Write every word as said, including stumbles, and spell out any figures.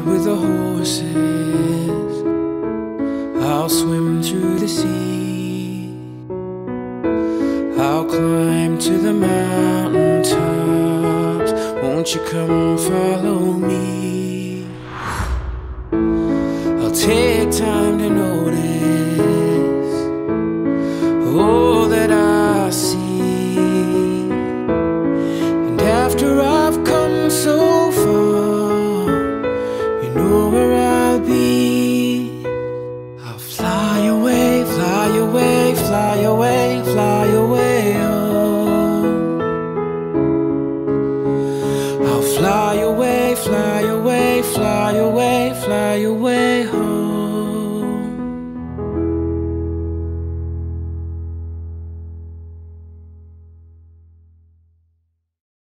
ride with the horses, I'll swim through the sea, I'll climb to the mountain tops. Won't you come follow me? I'll take time to notice all that I see, and after I've come so fly.